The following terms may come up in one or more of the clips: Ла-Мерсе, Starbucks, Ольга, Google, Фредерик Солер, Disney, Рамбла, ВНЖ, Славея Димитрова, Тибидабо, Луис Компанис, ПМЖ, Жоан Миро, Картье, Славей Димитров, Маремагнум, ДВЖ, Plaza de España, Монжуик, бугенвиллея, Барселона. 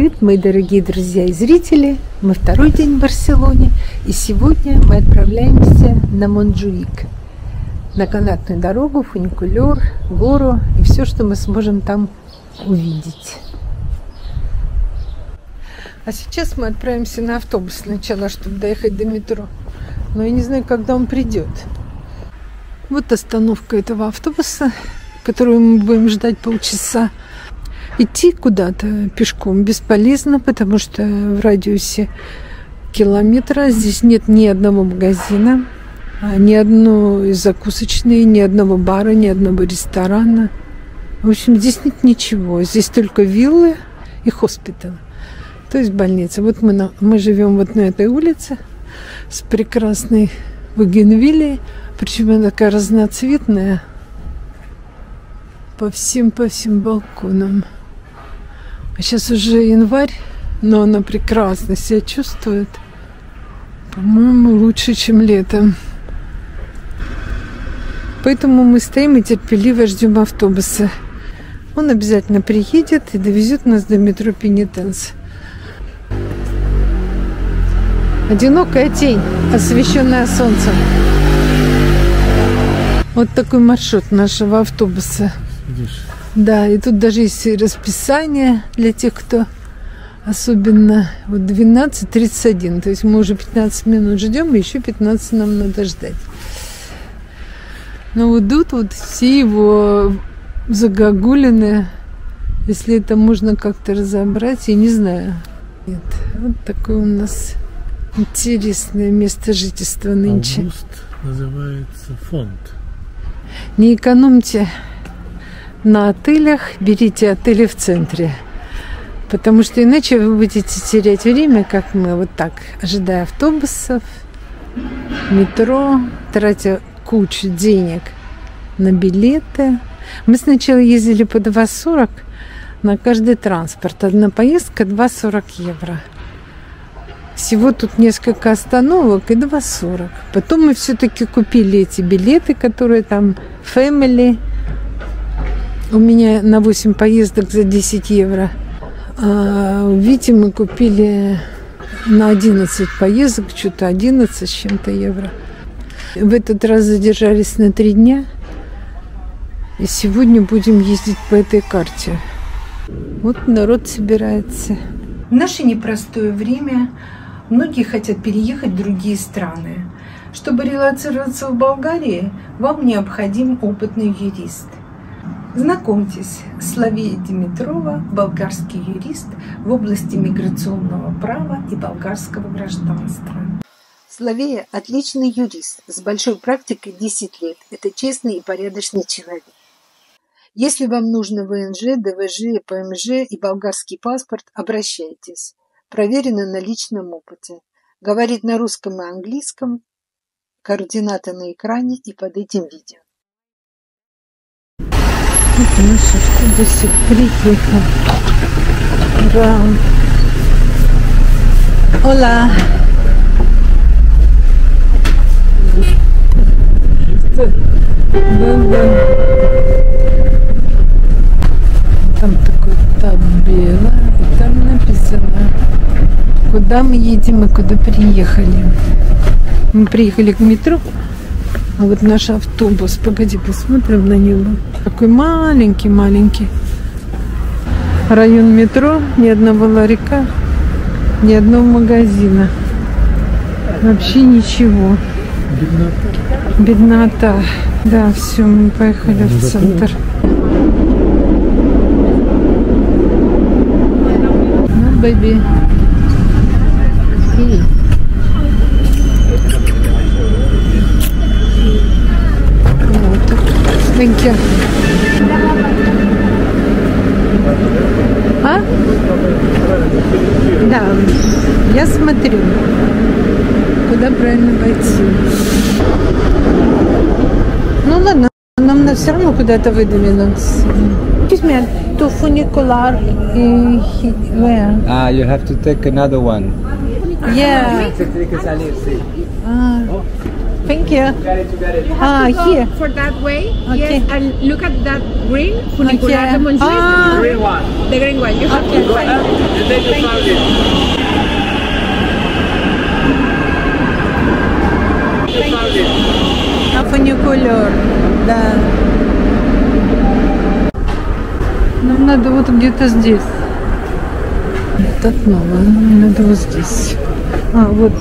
привет, мои дорогие друзья и зрители! Мы второй день в Барселоне, и сегодня мы отправляемся на Монжуик, на канатную дорогу, фуникулер, гору и все, что мы сможем там увидеть. А сейчас мы отправимся на автобус сначала, чтобы доехать до метро, но я не знаю, когда он придет. Вот остановка этого автобуса, которую мы будем ждать полчаса. Идти куда-то пешком бесполезно, потому что в радиусе километра здесь нет ни одного магазина, ни одной закусочной, ни одного бара, ни одного ресторана. В общем, здесь нет ничего. Здесь только виллы и хоспитал, то есть больница. Вот мы живем вот на этой улице с прекрасной бугенвиллей, причем она такая разноцветная по всем балконам. А сейчас уже январь, но она прекрасно себя чувствует. По-моему, лучше, чем летом. Поэтому мы стоим и терпеливо ждем автобуса. Он обязательно приедет и довезет нас до метро Пенитенс. Одинокая тень, освещенная солнцем. Вот такой маршрут нашего автобуса. Видишь? Да, и тут даже есть расписание для тех, кто особенно... Вот 12:31, то есть мы уже 15 минут ждем, и еще 15 нам надо ждать. Но вот тут вот все его загогулины, если это можно как-то разобрать, я не знаю. Нет, вот такое у нас интересное место жительства нынче. Август называется фонд. Не экономьте на отелях, берите отели в центре, потому что иначе вы будете терять время, как мы, вот так, ожидая автобусов, метро, тратя кучу денег на билеты. Мы сначала ездили по 2,40 на каждый транспорт, одна поездка 2,40 евро. Всего тут несколько остановок и 2,40. Потом мы все-таки купили эти билеты, которые там Family. У меня на 8 поездок за 10 евро. А, видите, мы купили на 11 поездок, что-то 11 с чем-то евро. В этот раз задержались на 3 дня. И сегодня будем ездить по этой карте. Вот народ собирается. В наше непростое время многие хотят переехать в другие страны. Чтобы релацироваться в Болгарии, вам необходим опытный юрист. Знакомьтесь, Славея Димитрова, болгарский юрист в области миграционного права и болгарского гражданства. Славея – отличный юрист с большой практикой 10 лет. Это честный и порядочный человек. Если вам нужно ВНЖ, ДВЖ, ПМЖ и болгарский паспорт, обращайтесь. Проверено на личном опыте. Говорит на русском и английском. Координаты на экране и под этим видео. Это наш автобусик приехал. Ура! Ола! Там такой таб бело, и там написано, куда мы едем и куда приехали. Мы приехали к метро. А вот наш автобус, погоди, посмотрим на него. Такой маленький-маленький. Район метро, ни одного ларька, ни одного магазина. Вообще ничего. Беднота. Беднота. Да, все, мы поехали в центр. Ну, бэби. Thank you. А? Да, я смотрю, куда правильно пойти. Ну ладно, нам на все равно куда-то выдвинулось. To funicular where? Ah, you have to take another one. Yeah. Thank you. You have to go here. For that way. Okay. Yes, and look at that green funicular. The Monjouis, the green one. The green one. You have to go up and then you found it. You found it. A funicular, да. Нам надо вот где-то здесь. Это новое. Нам надо вот здесь. А, вот.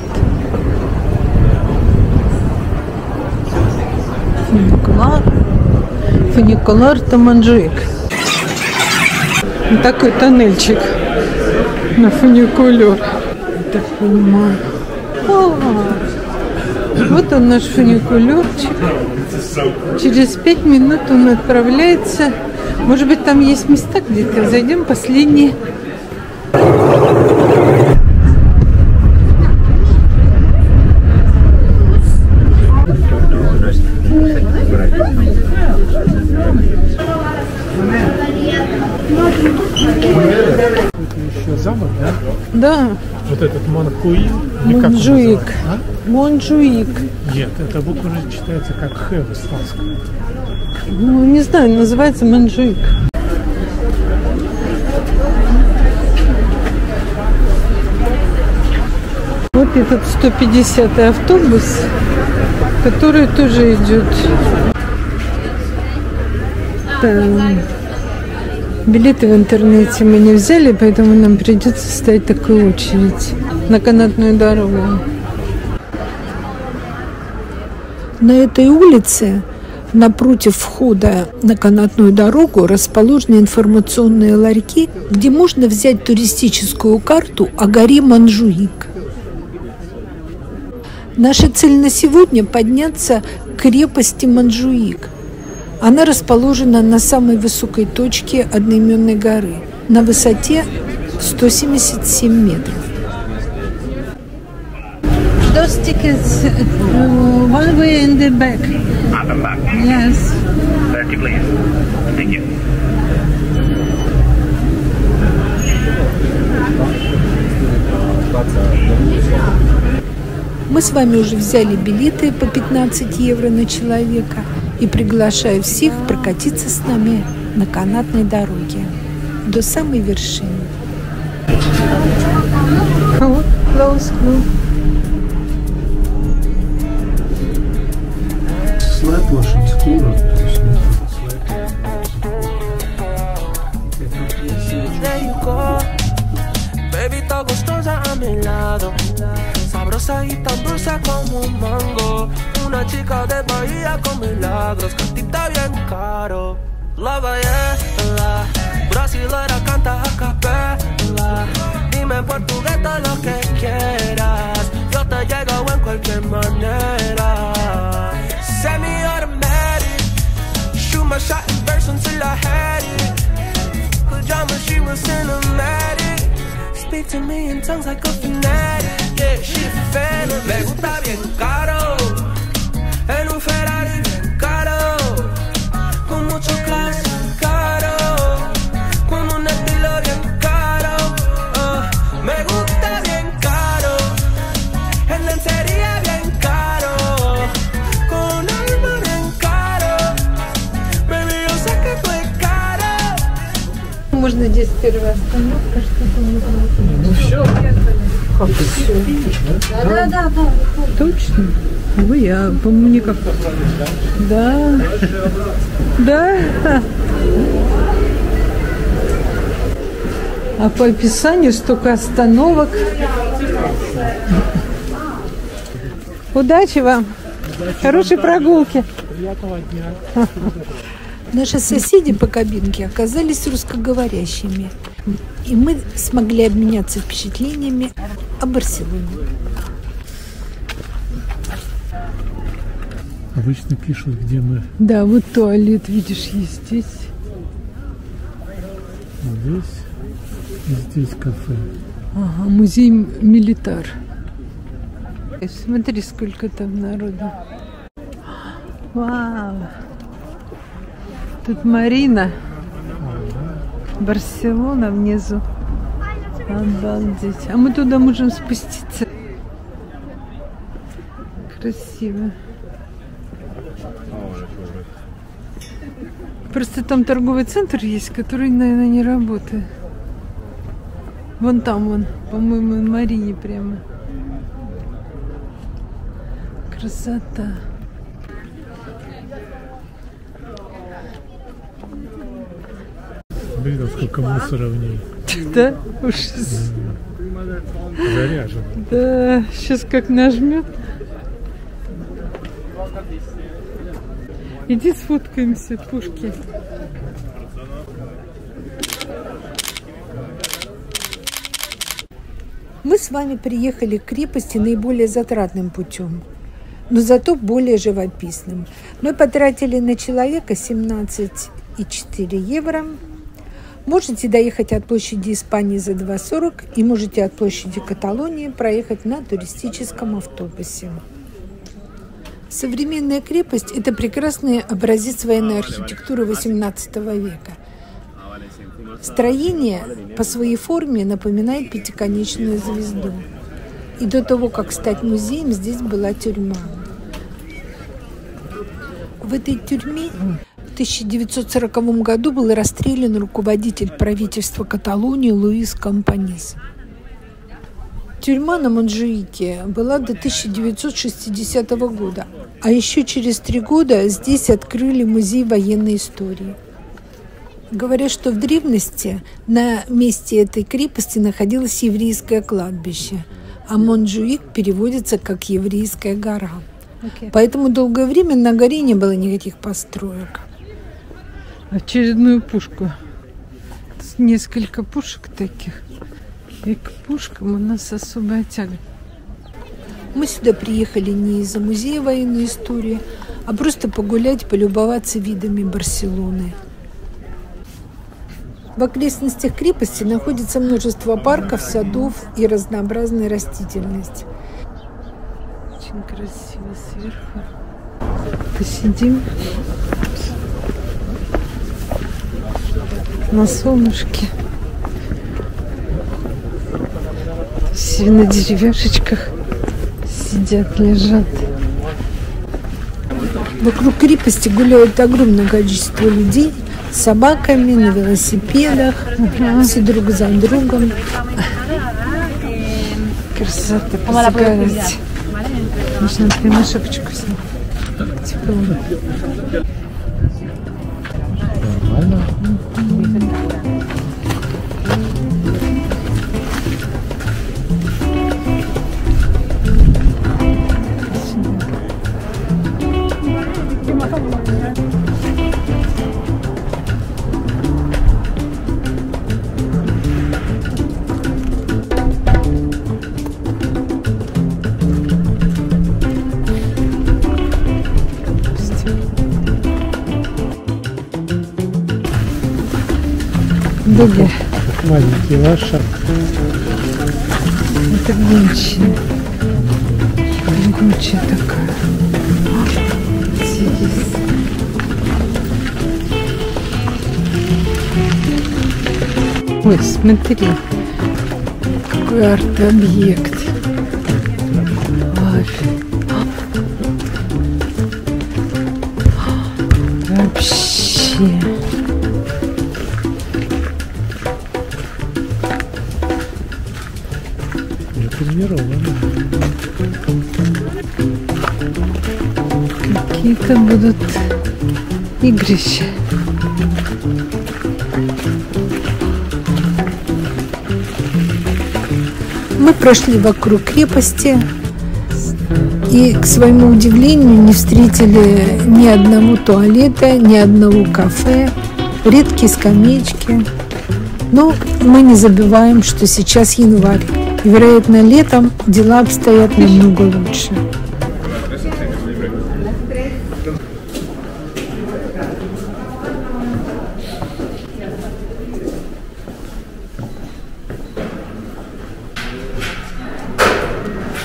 Фуникулар-то Монжуик. Вот такой тоннельчик на фуникулер. Так понимаю. О, вот он наш фуникулерчик. Через 5 минут он отправляется. Может быть, там есть места где-то. Зайдем последние. Замок, да? Да. Вот этот Монжуик. Монжуик. А? Монжуик. Нет, эта буква уже читается как Х в испанском. Ну, не знаю, называется Монжуик. Вот этот 150-й автобус, который тоже идет. Там. Билеты в интернете мы не взяли, поэтому нам придется стоять такую очередь на канатную дорогу. На этой улице, напротив входа на канатную дорогу, расположены информационные ларьки, где можно взять туристическую карту о горе Монжуик. Наша цель на сегодня – подняться к крепости Монжуик. Она расположена на самой высокой точке одноименной горы, на высоте 177 метров. Мы с вами уже взяли билеты по 15 евро на человека. И приглашаю всех прокатиться с нами на канатной дороге до самой вершины. Una chica de Bahía con milagros, cantita bien caro. La belleza brasilera canta a capela. Dime en portugués todo lo que quieras, yo te llego en cualquier manera. Semi-automatic, shoot my shot in verse until I had it. Pajama, she was cinematic. Speak to me in tongues like a fanatic. Yeah, she fan, me gusta bien caro. En un Ferrari bien caro, con mucho clase caro, con un estilo bien caro, me gusta bien caro, en lencería bien caro, con alma bien caro, baby, yo sé que tú es caro. Можно здесь первая остановка, что-то не знаю. Ну все, как все. Да-да-да, точно. Вы, я, по-моему, никак. Да. Да. А по описанию столько остановок. Удачи вам. Хорошей прогулки. Приятного дня. Наши соседи по кабинке оказались русскоговорящими. И мы смогли обменяться впечатлениями о Барселоне. Обычно пишут, где мы. Да, вот туалет, видишь, есть здесь. Здесь и здесь кафе. Ага, музей Милитар. Смотри, сколько там народу. Вау! Тут Марина. Барселона внизу. Обалдеть. А мы туда можем спуститься. Красиво. Просто там торговый центр есть, который, наверное, не работает. Вон там он, по-моему, на Марине прямо. Красота. Блин, а сколько мусора в ней. Да? Уж сейчас. Заряжен. Да, сейчас как нажмет. Иди сфоткаемся, пушки. Мы с вами приехали к крепости наиболее затратным путем, но зато более живописным. Мы потратили на человека 17,4 евро. Можете доехать от площади Испании за 2,40 и можете от площади Каталонии проехать на туристическом автобусе. Современная крепость – это прекрасный образец военной архитектуры XVIII века. Строение по своей форме напоминает пятиконечную звезду. И до того, как стать музеем, здесь была тюрьма. В этой тюрьме в 1940 году был расстрелян руководитель правительства Каталонии Луис Компанис. Тюрьма на Монжуике была до 1960 года, а еще через 3 года здесь открыли музей военной истории. Говорят, что в древности на месте этой крепости находилось еврейское кладбище, а Монжуик переводится как «еврейская гора». Поэтому долгое время на горе не было никаких построек. Очередную пушку. Несколько пушек таких. И к пушкам у нас особая тяга. Мы сюда приехали не из-за музея военной истории, а просто погулять, полюбоваться видами Барселоны. В окрестностях крепости находится множество парков, садов и разнообразная растительность. Очень красиво сверху. Посидим на солнышке. Все на деревяшечках сидят, лежат. Вокруг крепости гуляет огромное количество людей с собаками, на велосипедах, все друг за другом. Красота, посыграть. Нужно прямо шапочку снять. Тепло. Нормально. Дуги. Маленький лошадь. Это гончая. Гончая такая. Здесь. Ой, смотри, какой арт-объект. Вообще. Какие-то будут игрища. Мы прошли вокруг крепости и, к своему удивлению, не встретили ни одного туалета, ни одного кафе, редкие скамеечки. Но мы не забываем, что сейчас январь. И, вероятно, летом дела обстоят намного лучше.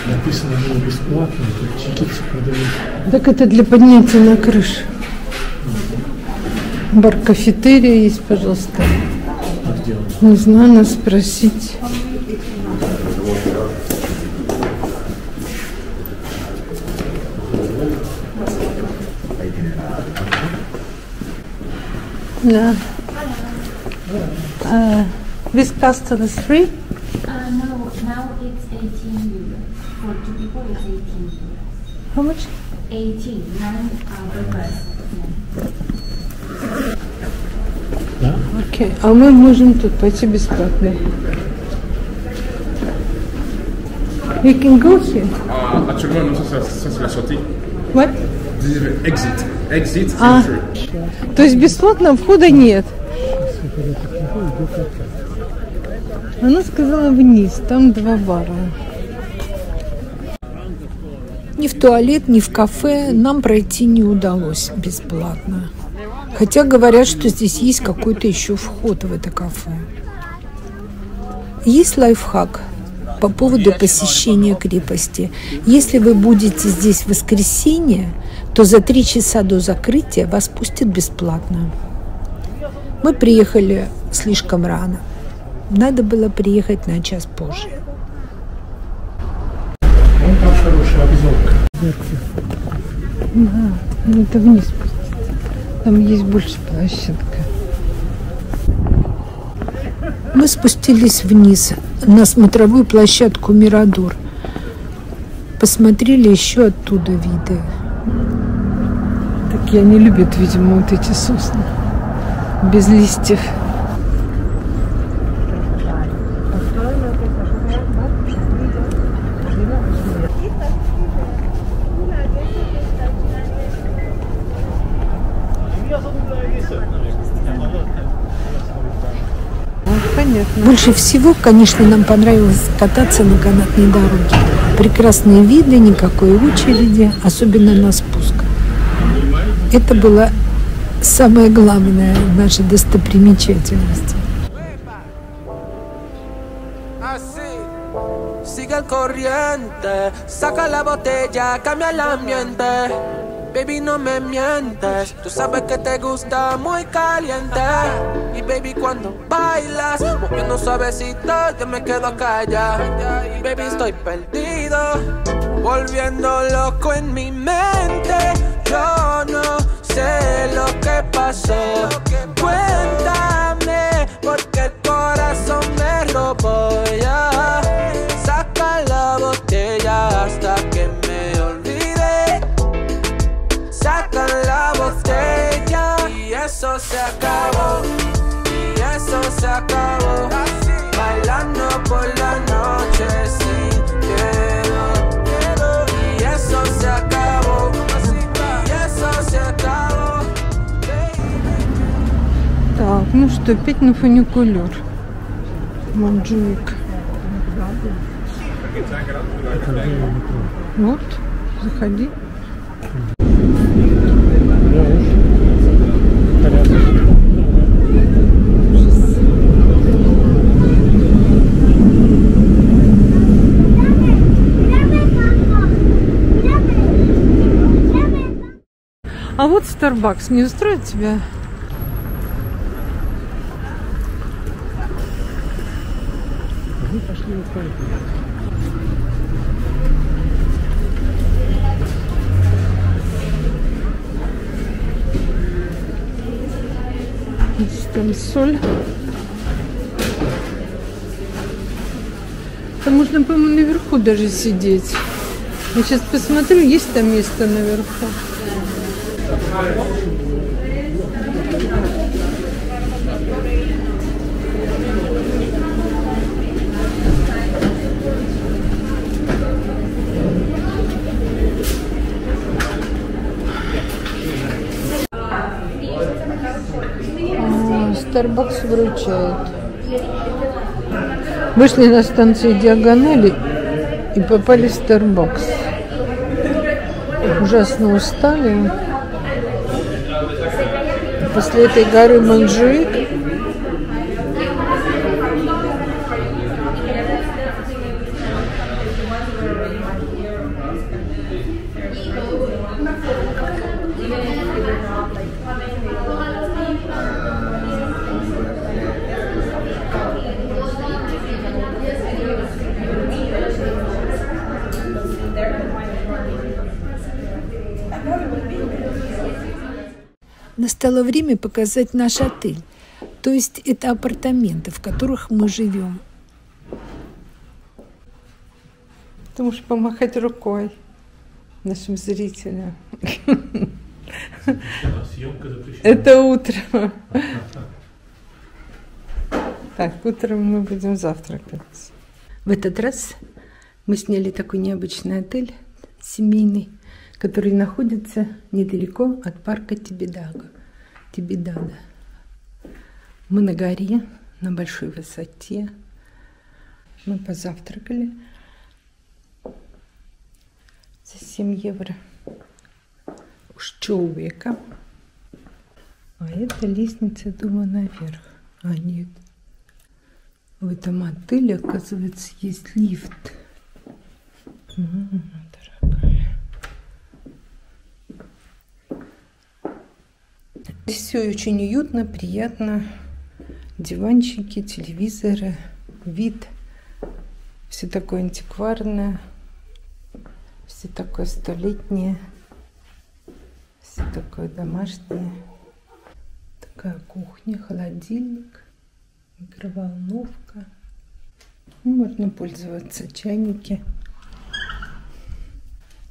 Написано, что бесплатно, чипсы продают. Так это для поднятия на крышу. Бар-кафетерия есть, пожалуйста. А где он? Не знаю, надо спросить. No. This cost is free? No, now it's 18 euros. For two people it's 18 euros. How much? 18, per person. Да? Окей, а мы можем тут пойти бесплатно. You can go here. Actuellement, non, ça c'est la sortie. What? Exit. Exit entry. То есть бесплатного входа нет. Она сказала вниз, там два бара. Ни в туалет, ни в кафе нам пройти не удалось бесплатно. Хотя говорят, что здесь есть какой-то еще вход в это кафе. Есть лайфхак по поводу посещения крепости. Если вы будете здесь в воскресенье, то за 3 часа до закрытия вас пустят бесплатно. Мы приехали слишком рано. Надо было приехать на час позже. Вон там хорошая обзорка. Да, ну это вниз спуститься. Там есть больше площадка. Мы спустились вниз на смотровую площадку Мирадор. Посмотрели еще оттуда виды. Такие они любят, видимо, вот эти сосны. Без листьев. Больше всего, конечно, нам понравилось кататься на канатной дороге. Прекрасные виды, никакой очереди, особенно на спусках. Это было самая главная наша достопримечательность. Baby, no me mientes, tú sabes que te gusta muy caliente. Y baby, cuando bailas, moviendo suavecito, yo me quedo callado. Baby, estoy perdido, volviendo loco en mi mente. Yo no sé lo que pasó, cuéntame, porque el corazón me robó ya. Saca la botella hasta que me olvide. Sacan la botella y eso se acabó, y eso se acabó. Bailando por la noche sin miedo, y eso se acabó, y eso se acabó. Так, ну что, опять на фуникулер. Монжуик. Вот, заходи. А вот Starbucks не устроит тебя? Мы пошли в парк. Здесь там соль. Там можно, по-моему, наверху даже сидеть. Я сейчас посмотрю, есть там место наверху. Starbucks вручает. Вышли на станцию Диагонали и попали в Starbucks. Ужасно устали. После этой горы Монжуик. Настало время показать наш отель, то есть это апартаменты, в которых мы живем. Ты можешь помахать рукой нашим зрителям. Это утро. Так, утром мы будем завтракать. В этот раз мы сняли такой необычный отель, семейный, который находится недалеко от парка Тибидабо. Мы на горе, на большой высоте. Мы позавтракали за 7 евро. Уж человека. А это лестница, думаю, наверх. А нет. В этом отеле, оказывается, есть лифт. Дорогая. Здесь все очень уютно, приятно. Диванчики, телевизоры, вид. Все такое антикварное. Все такое столетнее. Все такое домашнее. Такая кухня, холодильник. Микроволновка. Можно пользоваться чайники.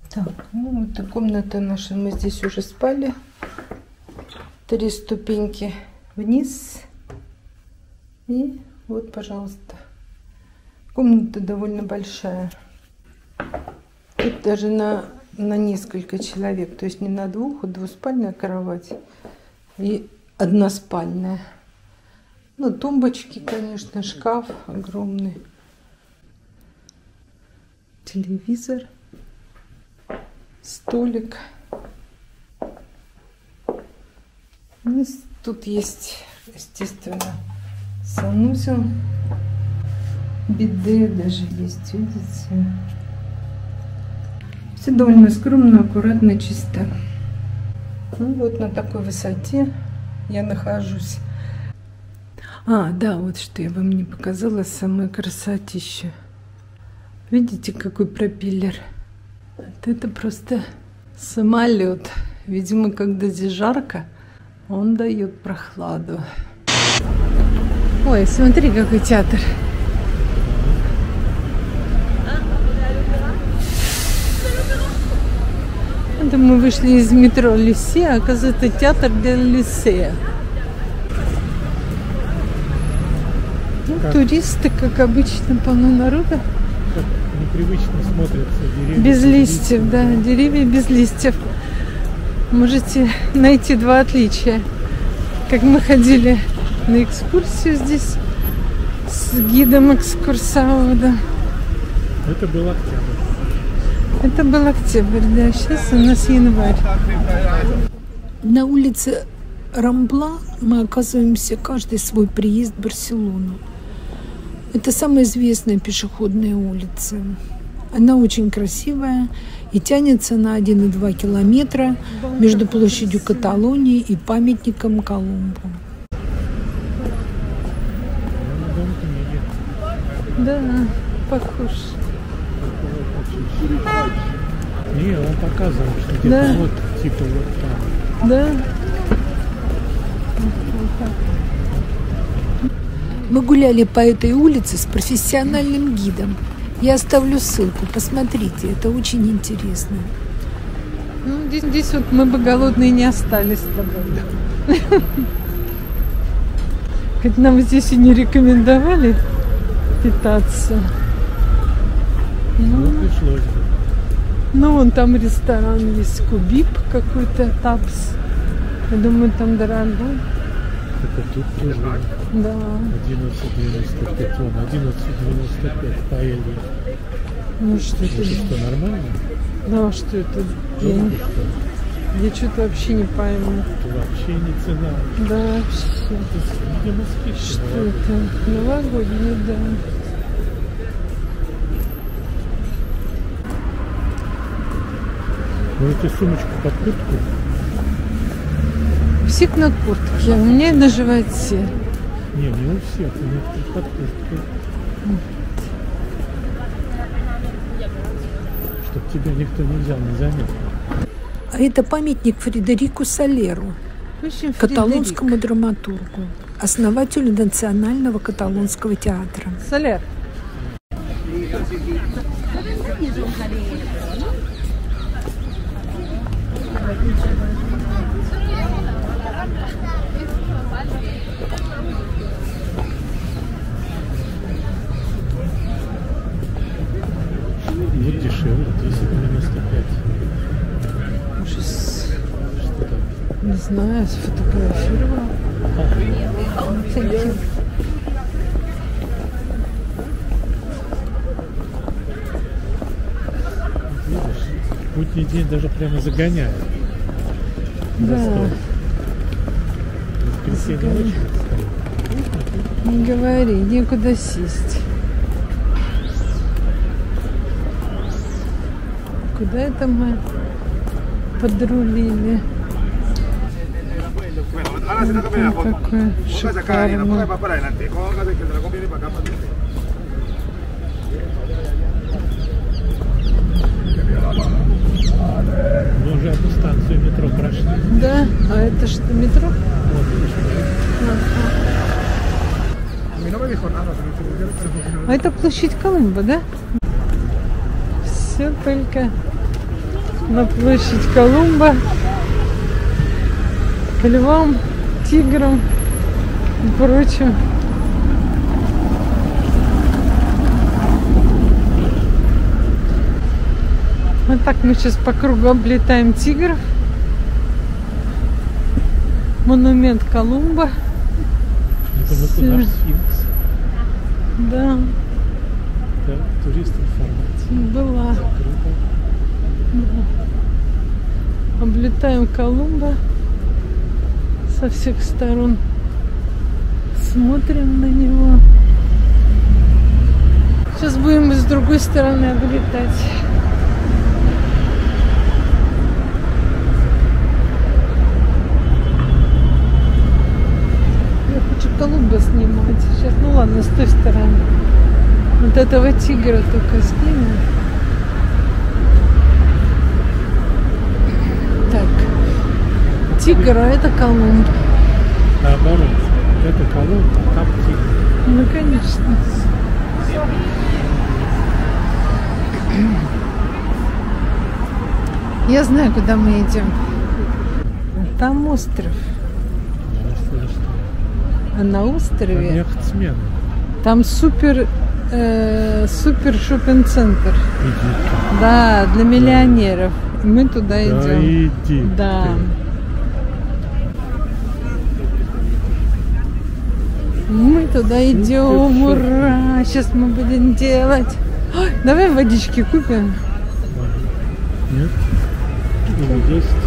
Так, ну это комната наша. Мы здесь уже спали. 3 ступеньки вниз. И вот, пожалуйста. Комната довольно большая. Тут даже на несколько человек. То есть не на двух, а двуспальная кровать. И односпальная. Ну, тумбочки, конечно, шкаф огромный. Телевизор. Столик. Ну, тут есть, естественно, санузел. Биде даже есть, видите. Все довольно скромно, аккуратно, чисто. Ну, вот на такой высоте я нахожусь. А, да, вот что я вам не показала, самое красотище. Видите, какой пропеллер? Это просто самолет. Видимо, когда здесь жарко, он дает прохладу. Ой, смотри, какой театр. Это мы вышли из метро Люсе, а оказывается, театр де Люсе. Туристы, как обычно, полно народа. Как непривычно смотрятся деревья. Без листьев, да, деревья без листьев. Можете найти два отличия. Как мы ходили на экскурсию здесь с гидом экскурсоводом. Это был октябрь. Это был октябрь, да. Сейчас у нас январь. На улице Рамбла мы оказываемся каждый свой приезд в Барселону. Это самая известная пешеходная улица. Она очень красивая и тянется на 1,2 километра между площадью Каталонии и памятником Колумбу. Да, похож. Не, он показывал, что где-то да. Вот, типа вот там. Да. Мы гуляли по этой улице с профессиональным гидом. Я оставлю ссылку, посмотрите, это очень интересно. Ну, здесь вот мы бы голодные не остались с тобой. Хоть нам здесь и не рекомендовали питаться. Ну, пришлось бы. Ну, вон там ресторан есть, Кубиб какой-то, Тапс. Я думаю, там дорогой. Это тут тоже. Да. 11,95, он 11,95 поели. Ну что это? Что, нормально? Да, что это? Я что-то вообще не пойму. Это вообще не цена. Да, вообще. Это, что это? Новогоднее, да. Можете сумочку под куртку? Всех на куртке, у меня на животе. Не, не у всех, у некоторых под курткой. Чтоб тебя никто не взял, не заметил. А это памятник Фредерику Солеру. каталонскому драматургу, основателю Национального каталонского театра. Солер. Будет дешевле, 395. Может, что там? Не знаю, сфотографировала. Будний день даже прямо загоняет. Да. Воскресенье очень. Не говори, некуда сесть. Куда это мы подрулили? Вот такое шикарное. Мы уже эту станцию метро прошли. Да? А это что, метро? А это площадь Колумба, да? Все только на площадь Колумба, к львам, тиграм и прочим. Вот так мы сейчас по кругу облетаем тигров. Монумент Колумба. Это государственный сфинкс. Да. Да, турист информация. Была. Да. Облетаем Колумба со всех сторон. Смотрим на него. Сейчас будем и с другой стороны облетать. Колумба снимать сейчас, ну ладно, с той стороны. Вот этого тигра только снимем. Так, тигр, а это Колумб. Наоборот, это Колумб, а там тигр. Ну конечно. Я знаю, куда мы идем. Там остров. А на острове там супер супер шоппинг-центр. Да, для миллионеров. Да. Мы туда идем. Иди. Да. Мы туда идем. Ура! Сейчас мы будем делать. Ой, давай водички купим. Нет. Или есть.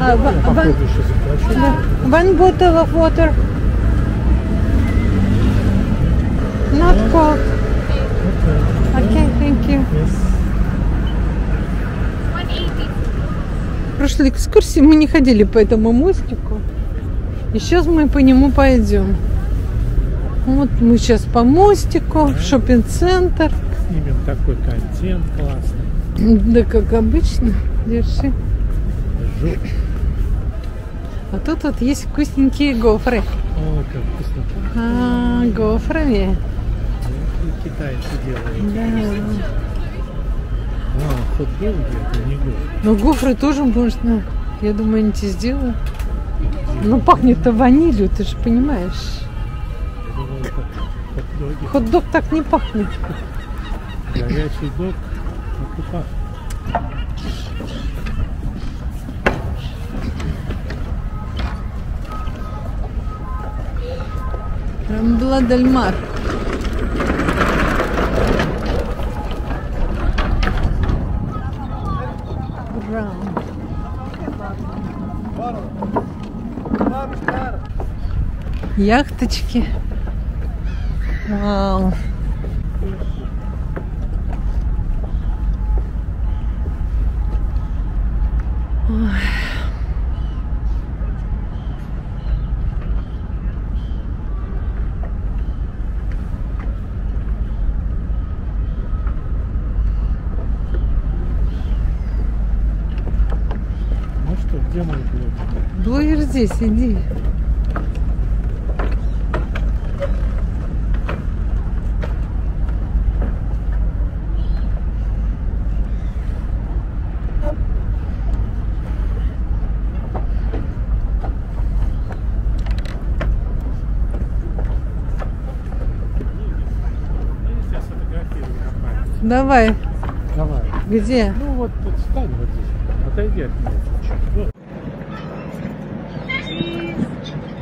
One bottle of water. Not cold. Okay, thank you. В прошлой экскурсии мы не ходили по этому мостику. И сейчас мы по нему пойдем. Вот мы сейчас по мостику, в шоппинг-центр. Снимем такой контент классный. Да, как обычно. Держи. А тут вот есть вкусненькие гофры. О, как вкусно. А, гофрами. Китайцы делают. Да. А, хот доги это не гофры. Но гофры тоже можно. Я думаю, они тебе сделают. Ну, пахнет-то ванилью, ты же понимаешь. Хот-дог так не пахнет. Горячий дог, так и пахнет. Рамбла дель Мар. Ура! Яхточки. Вау! Ой. Блогер здесь, иди. Давай. Давай. Где? Ну вот, встань вот здесь. Отойди от меня.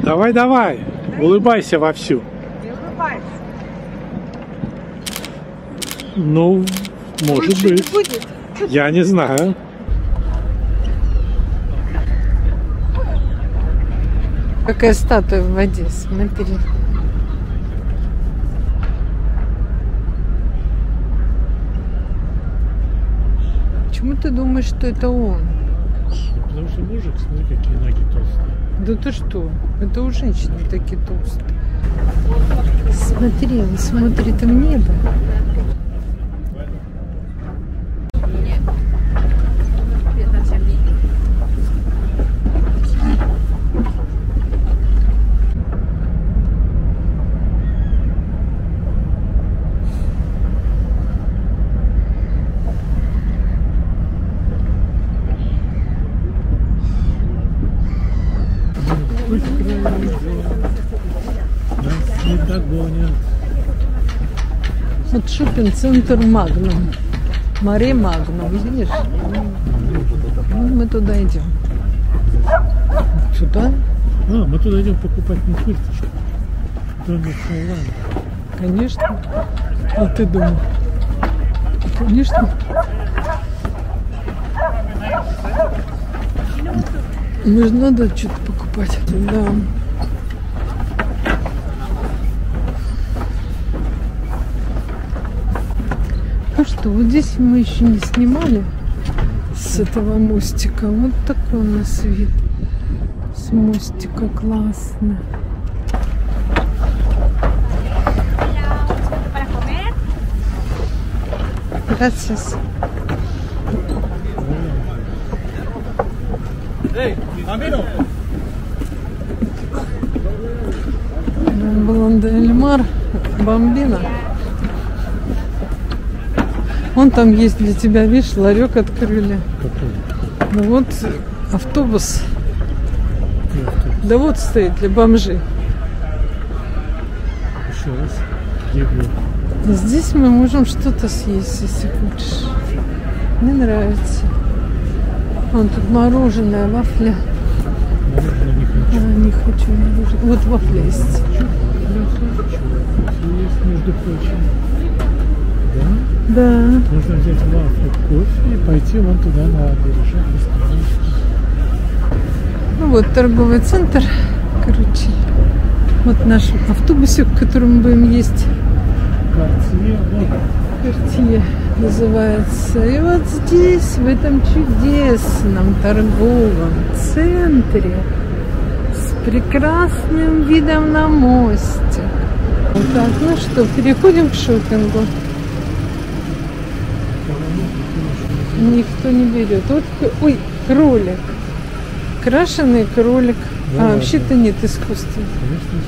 Давай, давай. Улыбайся вовсю. Не улыбайся. Ну, может быть. Будет. Я не знаю. Какая статуя в воде, смотри. Почему ты думаешь, что это он? Потому что мужик, смотри, какие ноги толстые. Да ты что? Это у женщины такие толстые. Смотри, он смотрит в небо. Вот шоппинг-центр Магнум, Маремагнум, видишь? Ну, мы туда идем. Сюда? А, мы туда идем покупать не курточку. Конечно. А ты думал? Конечно. Мы же надо что-то покупать. Да. Что вот здесь мы еще не снимали с этого мостика. Вот такой у нас вид с мостика, классно. Gracias. Баланда Эльмар, Бомбина. Вон там есть для тебя, видишь, ларек открыли. Какой? Ну вот автобус. Нет. Да вот стоит для бомжей. Еще раз. Здесь мы можем что-то съесть, если хочешь. Мне нравится. Вон тут мороженое, вафля. Мороженое не хочу. А, не хочу мороженое. Вот вафля есть. Есть, между прочим. Да? Да. Нужно взять вафлю, кофе и пойти вон туда на бережок. Ну вот торговый центр, короче. Вот наш автобусик, в котором мы будем есть. Картье. Картье называется. И вот здесь, в этом чудесном торговом центре, с прекрасным видом на мостик. Вот так, ну что, переходим к шопингу. Никто не берет. Вот, ой, кролик. Крашеный кролик. Да, а вообще-то нет искусства. Конечно.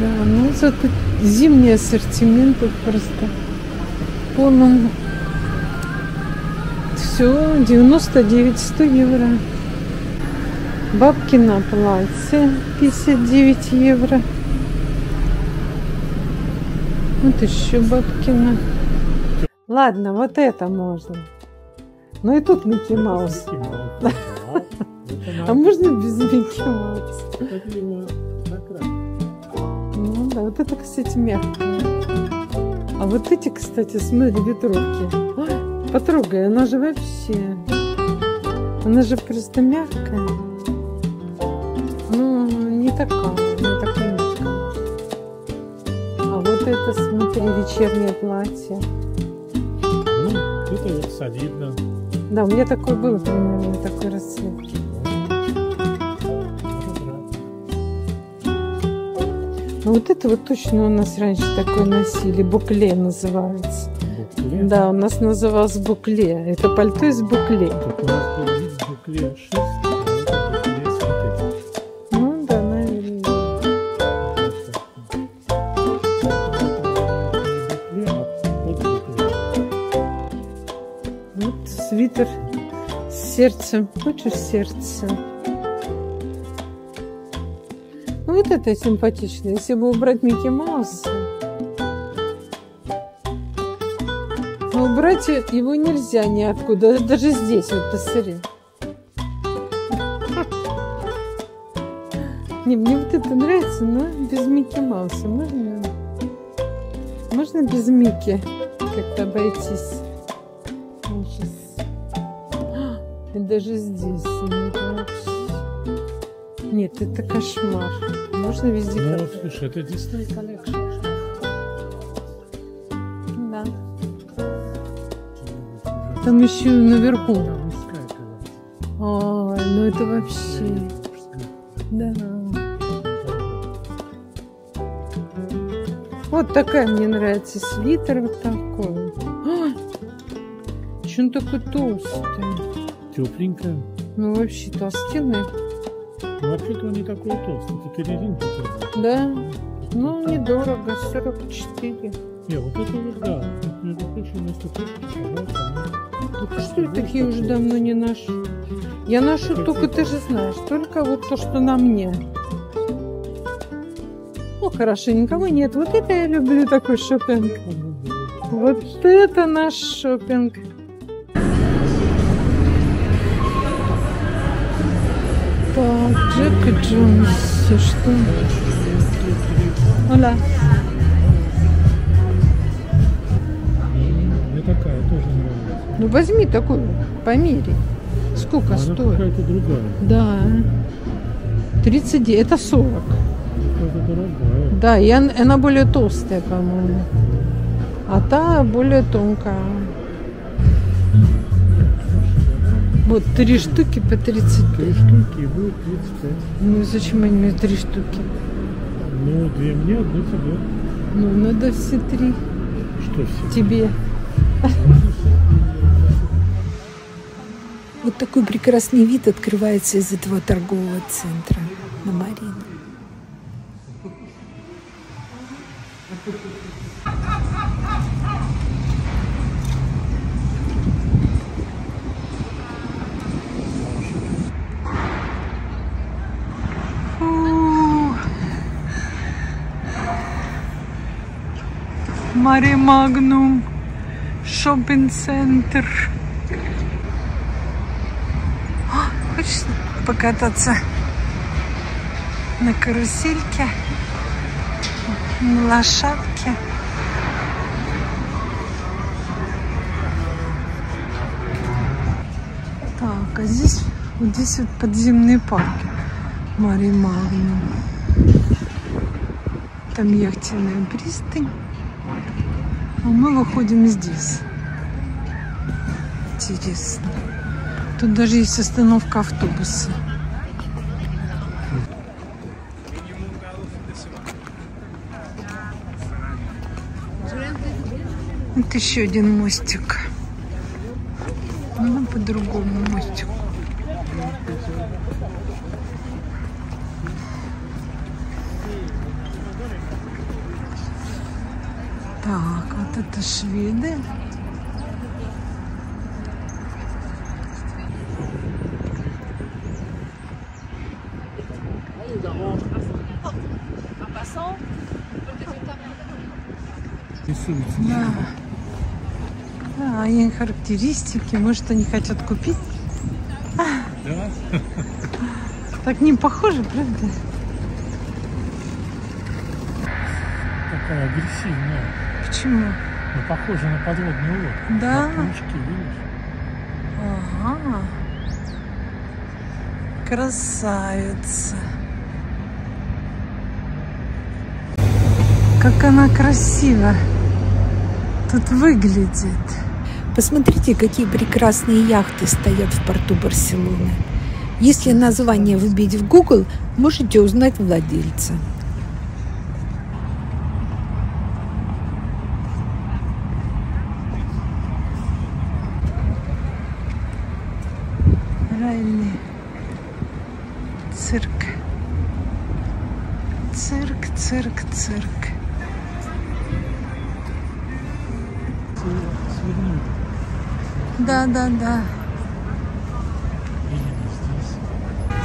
Да, ну зато зимний ассортимент тут просто полон. Все, 99, 100 евро. Бабки на платье 59 евро. Вот еще бабкина. Ладно, вот это можно. Ну и тут Микки Маус. А можно без Микки Мауса? Ну да, вот это, кстати, мягкое. А вот эти, кстати, смотри, ветровки. Потрогай, она же вообще... Она же просто мягкая. Ну, не такая. Это, смотри, вечернее платье. Ну, это вот солидно. Да, у меня такой был, примерно, такой расцвет. Ну, вот это вот точно у нас раньше такое носили. Букле называется. Букле? букле. Да, у нас называл с букле. Это пальто из букле. Так у нас был вид с букле 6, а это букле с вот этим. Ну да, наверное. Вот свитер с сердцем. Хочешь сердце? Ну вот это симпатично. Если бы убрать Микки Мауса. Убрать его нельзя ниоткуда, даже здесь, вот посмотри. Не, мне вот это нравится, но без Микки Мауса. Можно без Микки как-то обойтись. И даже здесь. Нет, это кошмар. Можно везде. Ну, вот, слушай, это Disney Collection. Там еще наверху. Ой, ну это вообще. Да. Вот такая мне нравится свитер, вот такой. А! Че он такой толстый? Тепленькая. Ну вообще толстенный. Ну вообще-то он не такой толстый, это переринка. Да? Ну недорого, 44. Не, вот это вот да. Между прочим, если хочешь, так что я такие уже давно не ношу. Я ношу только, ты же знаешь, только вот то, что на мне. Ну, хорошо, никого нет. Вот это я люблю, такой шопинг. Вот это наш шопинг. Так, Джек и Джонс, что? Оля. Ну возьми такую, померяй. Сколько она стоит? Какая-то другая. Да. 39, это 40. Это дорогая. Да, и она более толстая, по-моему. А та более тонкая. Вот 3 штуки по 35. 3 штуки и будет 35. Ну зачем они мне 3 штуки? Ну, 2 мне, 1 тебе. Ну, надо все 3. Что все? Тебе. Вот такой прекрасный вид открывается из этого торгового центра на Марину. Маремагнум шоппинг-центр. Хочешь покататься на карусельке, на лошадке? Так, а здесь вот подземные парки Маремагнум. Там яхтенная пристань. А мы выходим здесь. Интересно. Тут даже есть остановка автобуса. Вот еще один мостик. Ну, по-другому мостику. Так, вот это шведы. Да. Да, и характеристики, может, они хотят купить. Да. Так не похоже, правда? Такая агрессивная. Почему? Ну, похоже на подводную лодку. Да. Лодки, видишь? Ага. Красавица. Как она красива тут выглядит. Посмотрите, какие прекрасные яхты стоят в порту Барселоны. Если название вбить в Google, можете узнать владельца. тайный цирк. Цирк, цирк, цирк. Да, да, да.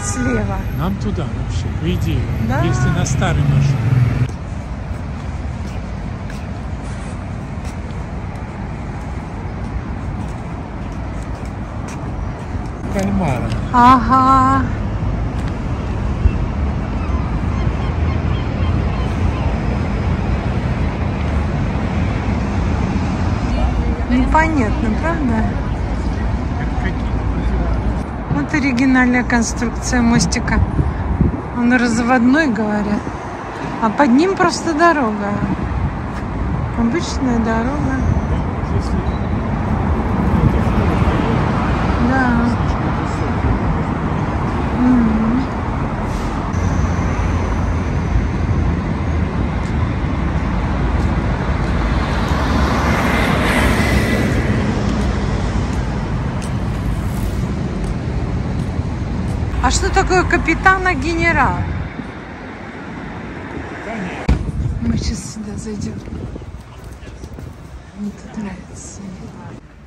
Слева. Нам туда вообще, по идее, да? Если на старый маршрут. Кальмара. Ага. Непонятно, правда? Вот оригинальная конструкция мостика. Он разводной, говорят. А под ним просто дорога. Обычная дорога. Да. А что такое капитана-генерал? Мы сейчас сюда зайдем. Мне тут нравится.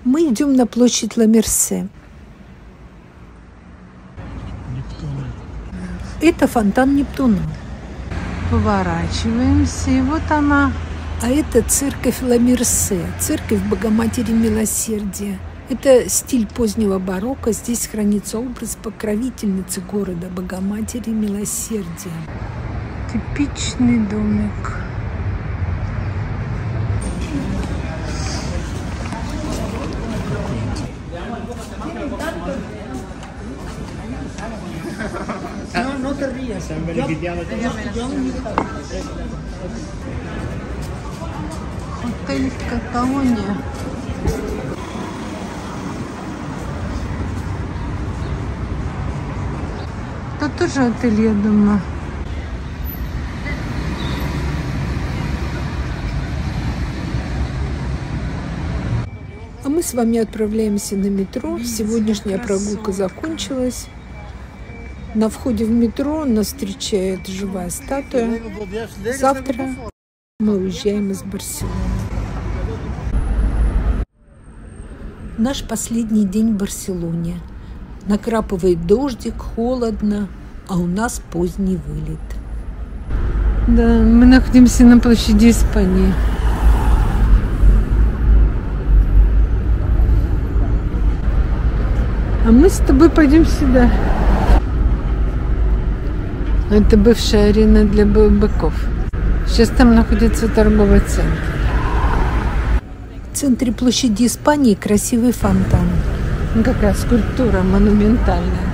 Мы идем на площадь Ла-Мерсе. Это фонтан Нептуна. Поворачиваемся, и вот она. А это церковь Ла-Мерсе, церковь Богоматери Милосердия. Это стиль позднего барокко. Здесь хранится образ покровительницы города, Богоматери Милосердия. Типичный домик. Отель в Каталонии. Тут тоже отель, я думаю. А мы с вами отправляемся на метро. Сегодняшняя прогулка закончилась. На входе в метро нас встречает живая статуя. Завтра мы уезжаем из Барселоны. Наш последний день в Барселоне. Накрапывает дождик, холодно, а у нас поздний вылет. Да, мы находимся на площади Испании. А мы с тобой пойдем сюда. Это бывшая арена для быков. Сейчас там находится торговый центр. В центре площади Испании красивый фонтан. Какая скульптура монументальная.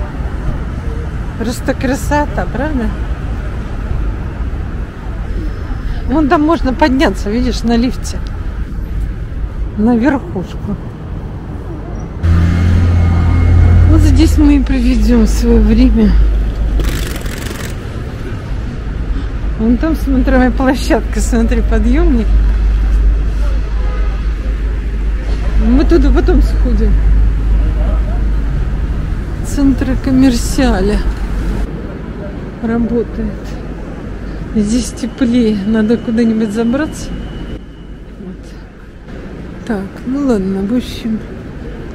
Просто красота, правда? Вон там можно подняться, видишь, на лифте. На верхушку. Вот здесь мы и проведем свое время. Вон там смотровая площадка, смотри, подъемник. Мы туда потом сходим. Центр коммерциаля работает. Здесь теплее. Надо куда-нибудь забраться. Вот. Так, ну ладно, в общем.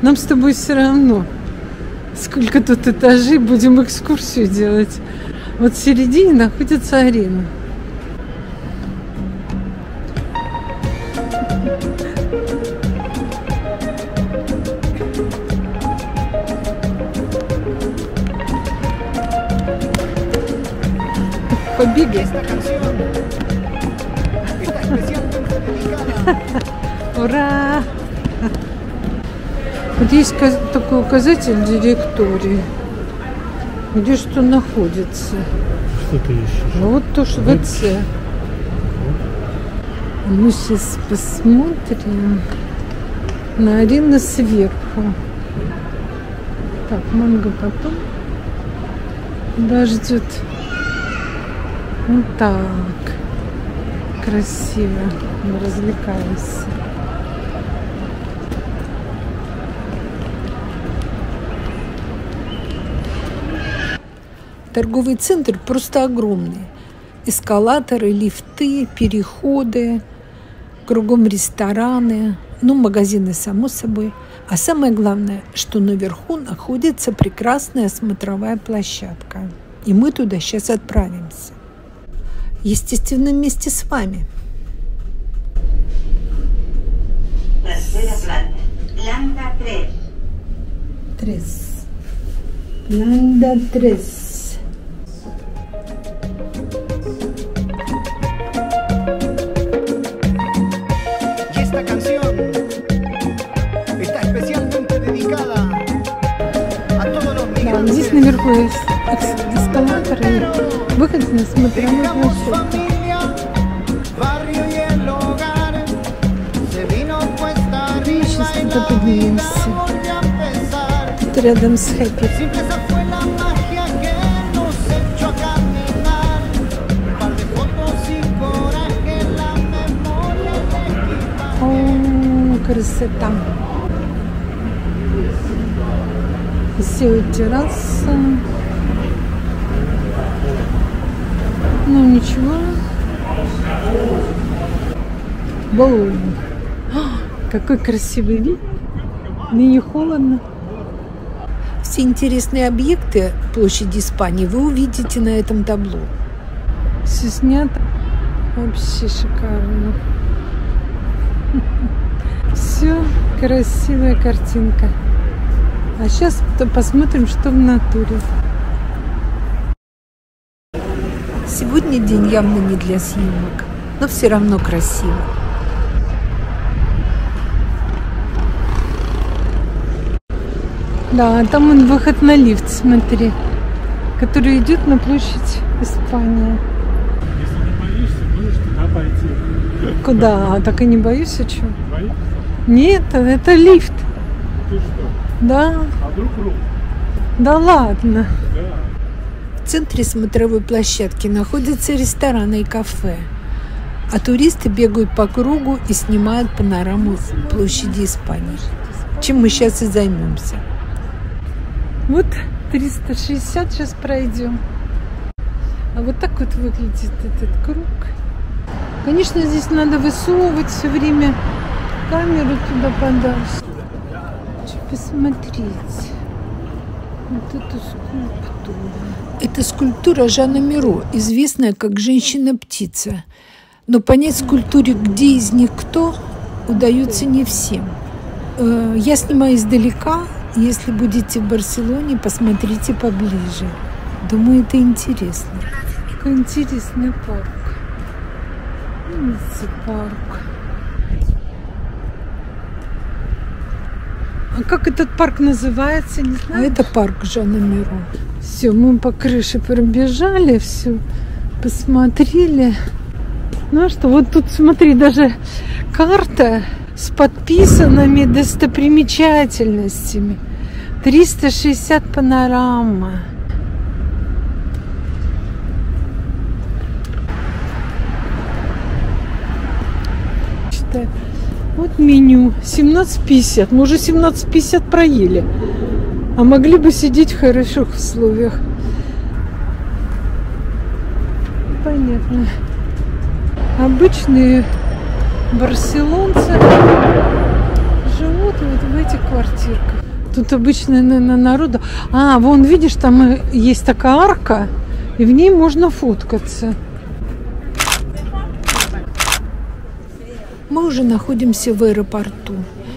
Нам с тобой все равно. Сколько тут этажей, будем экскурсию делать. Вот в середине находится арена. Побеги. Ура! Вот есть такой указатель директории, где что находится. Что ты ищешь? Вот то, что ВЦ. Мы сейчас посмотрим на арену сверху. Так, манго потом дождет. Вот так красиво мы развлекаемся. Торговый центр просто огромный. Эскалаторы, лифты, переходы, кругом рестораны, ну, магазины, само собой. А самое главное, что наверху находится прекрасная смотровая площадка. И мы туда сейчас отправимся. Естественно, вместе с вами. Планда 3. Да, здесь наверху есть эскалатор и выход на смотровую площадку. Мы сейчас туда поднимемся. Тут рядом с Хэппи. О, красота! Все терраса. Ну ничего. Баллон. Какой красивый вид. Мне не холодно. Все интересные объекты площади Испании вы увидите на этом табло. Все снято. Вообще шикарно. Все, красивая картинка. А сейчас посмотрим, что в натуре. Сегодня день явно не для съемок, но все равно красиво. Да, там он выход на лифт, смотри, который идет на площадь Испания. Если не боишься, можешь туда пойти. Куда? Так и не боюсь, а что? Боишься? Нет, это лифт. Ты что? Да. А вдруг рухнет? Да ладно. Да. В центре смотровой площадки находятся рестораны и кафе, а туристы бегают по кругу и снимают панораму площади Испании, чем мы сейчас и займемся. Вот 360 сейчас пройдем. А вот так вот выглядит этот круг. Конечно, здесь надо высовывать все время камеру туда подальше. Чтобы посмотреть. Вот эту скульптуру. Это скульптура Жоана Миро, известная как «Женщина-птица». Но понять скульптуре, где из них кто, удается не всем. Я снимаю издалека. Если будете в Барселоне, посмотрите поближе. Думаю, это интересно. Какой интересный парк. А как этот парк называется, не знаю. А это парк Жоана Миро. Все, мы по крыше пробежали, все посмотрели. Ну что, вот тут, смотри, даже карта с подписанными достопримечательностями. 360 панорама. Читаю. Вот меню. 17,50. Мы уже 17,50 проели. А могли бы сидеть в хороших условиях. Понятно. Обычные барселонцы живут вот в этих квартирках. Тут обычно, наверное, народу. А, вон, видишь, там есть такая арка, и в ней можно фоткаться. Мы уже находимся в аэропорту.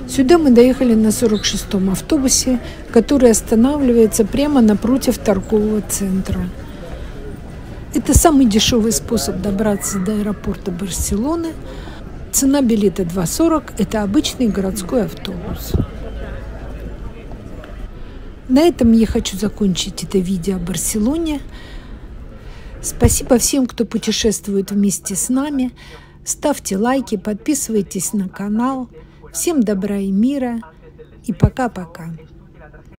Сюда мы доехали на 46-м автобусе, который останавливается прямо напротив торгового центра. Это самый дешевый способ добраться до аэропорта Барселоны. Цена билета 2,40. Это обычный городской автобус. На этом я хочу закончить это видео о Барселоне. Спасибо всем, кто путешествует вместе с нами. Ставьте лайки, подписывайтесь на канал. Всем добра и мира. И пока-пока.